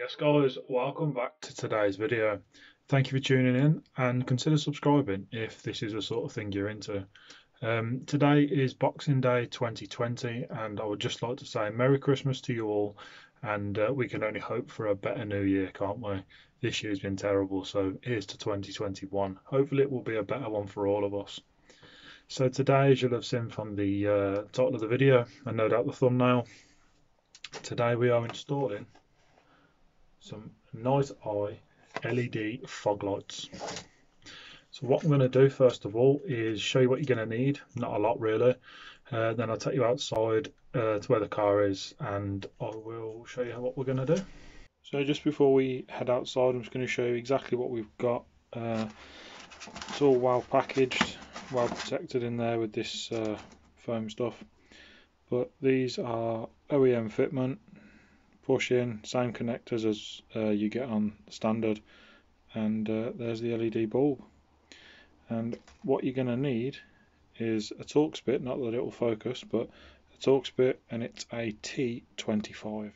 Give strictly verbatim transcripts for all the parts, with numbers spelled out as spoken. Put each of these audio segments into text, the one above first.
Yes, scholars, welcome back to today's video. Thank you for tuning in and consider subscribing if this is the sort of thing you're into. Um, today is Boxing Day twenty twenty, and I would just like to say Merry Christmas to you all, and uh, we can only hope for a better new year, can't we? This year's been terrible, so here's to twenty twenty-one. Hopefully it will be a better one for all of us. So today, as you'll have seen from the uh, title of the video and no doubt the thumbnail, today we are installing some night eye L E D fog lights. So what I'm going to do first of all is show you what you're going to need, not a lot really, uh, then I'll take you outside uh, to where the car is and I will show you what we're going to do. So just before we head outside, I'm just going to show you exactly what we've got. Uh, it's all well packaged, well protected in there with this uh, foam stuff, but these are O E M fitment, push in, same connectors as uh, you get on standard, and uh, there's the L E D bulb. And what you're going to need is a Torx bit, not that it will focus, but a Torx bit, and it's a T twenty-five.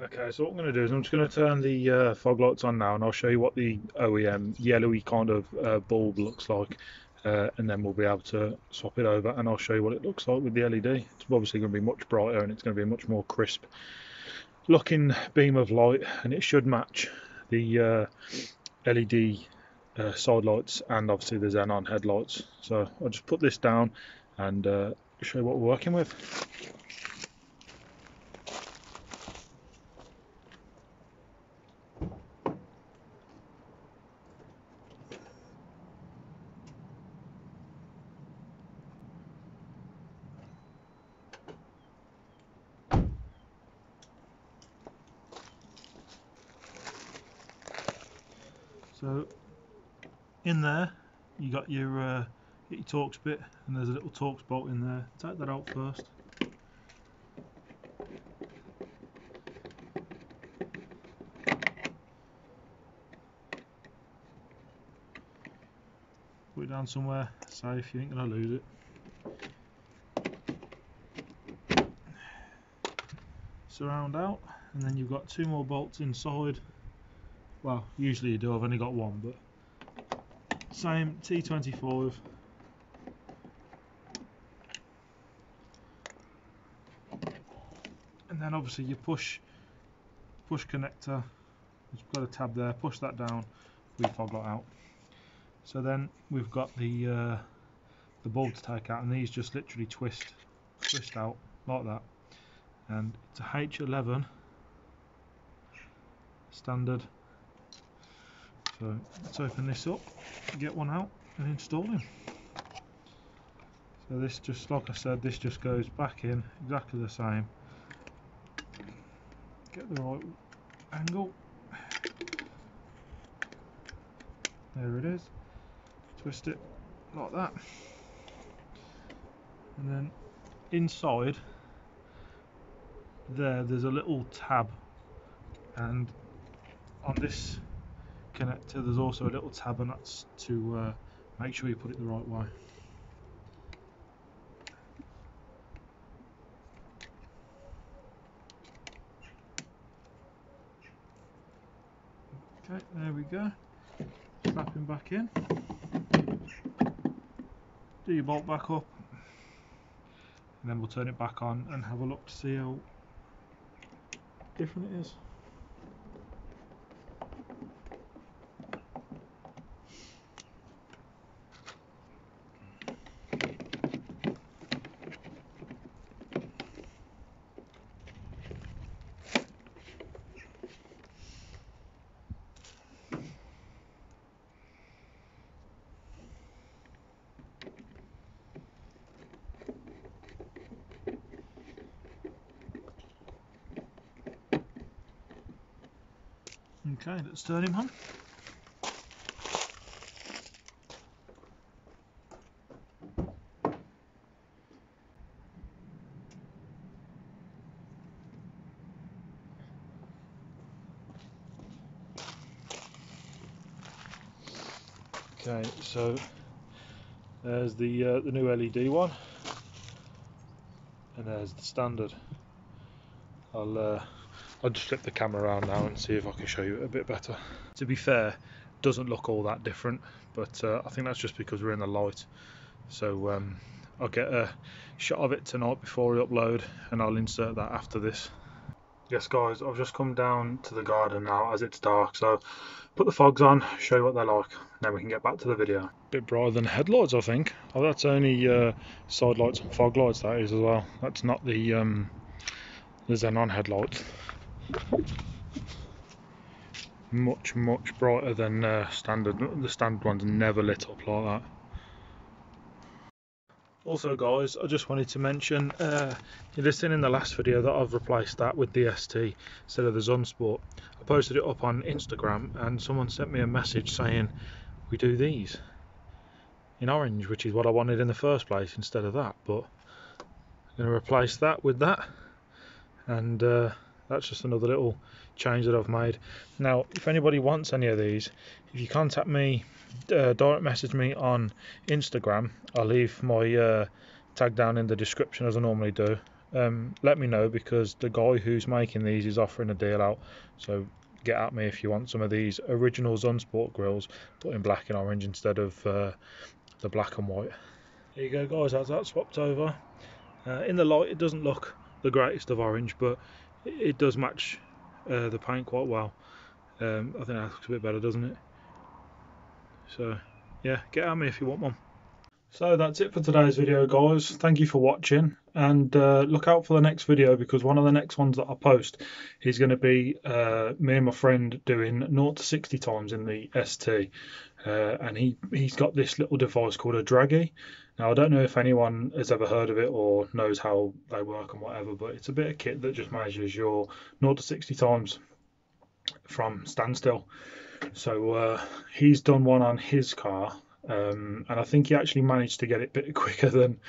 Okay, so what I'm going to do is I'm just going to turn the uh, fog lights on now, and I'll show you what the O E M yellowy kind of uh, bulb looks like, uh, and then we'll be able to swap it over and I'll show you what it looks like with the L E D. It's obviously going to be much brighter and it's going to be a much more crisp looking beam of light, and it should match the uh, L E D uh, side lights and obviously the xenon headlights. So I'll just put this down and uh, show you what we're working with. So in there you got your, uh, your Torx bit, and there's a little Torx bolt in there. Take that out first. Put it down somewhere safe, you ain't going to lose it. Surround out, and then you've got two more bolts inside. Well, usually you do, I've only got one, but same T twenty-five. And then obviously you push push connector, you've got a tab there, push that down, we fog light out. So then we've got the uh, the bulb to take out, and these just literally twist twist out like that. And it's a H eleven standard. So let's open this up, get one out and install him. So this, just like I said, this just goes back in exactly the same. Get the right angle. There it is. Twist it like that. And then inside there, there's a little tab, and on this connector there's also a little tab, and that's to uh, make sure you put it the right way. Okay, there we go. Snap him back in. Do your bolt back up, and then we'll turn it back on and have a look to see how different it is. Okay, let's turn him on. Okay, so there's the uh, the new L E D one, and there's the standard. I'll uh, I'll just flip the camera around now and see if I can show you it a bit better. To be fair, doesn't look all that different, but uh, I think that's just because we're in the light. So um, I'll get a shot of it tonight before I upload, and I'll insert that after this. Yes guys, I've just come down to the garden now as it's dark, so put the fogs on, show you what they're like, then we can get back to the video. Bit brighter than headlights, I think. Oh, that's only uh, side lights and fog lights, that is, as well. That's not the um, the xenon headlights. Much, much brighter than uh, standard. The standard ones never lit up like that. Also guys, I just wanted to mention, uh, you've seen in the last video that I've replaced that with the S T instead of the Zunsport. I posted it up on Instagram and someone sent me a message saying, we do these in orange, which is what I wanted in the first place instead of that, but I'm going to replace that with that, and uh, that's just another little change that I've made. Now, if anybody wants any of these, if you contact me, uh, direct message me on Instagram, I'll leave my uh, tag down in the description as I normally do. Um, let me know, because the guy who's making these is offering a deal out, so get at me if you want some of these original Zunsport grills, but in black and orange instead of uh, the black and white. There you go guys, that's that swapped over. Uh, in the light it doesn't look the greatest of orange, but it does match uh, the paint quite well. um, I think that looks a bit better, doesn't it? So yeah, get at me if you want one. So that's it for today's video guys, thank you for watching, and uh, look out for the next video, because one of the next ones that I post is going to be uh, me and my friend doing zero to sixty times in the S T, uh, and he, he's got this little device called a Draggy. Now I don't know if anyone has ever heard of it or knows how they work and whatever, but it's a bit of kit that just measures your zero to sixty times from standstill. So uh, he's done one on his car. Um, and I think he actually managed to get it a bit quicker than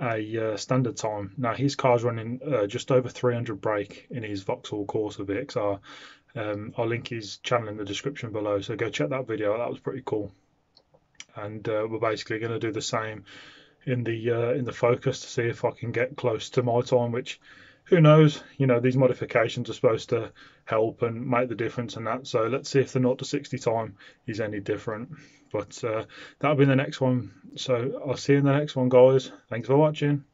a uh, standard time. Now his car's running uh, just over three hundred brake in his Vauxhall Corsa V X R. Um, I'll link his channel in the description below, so go check that video. That was pretty cool. And uh, we're basically going to do the same in the uh, in the Focus to see if I can get close to my time, which, who knows, you know, these modifications are supposed to help and make the difference and that, so let's see if the zero to sixty time is any different. But uh, that'll be the next one, so I'll see you in the next one guys, thanks for watching.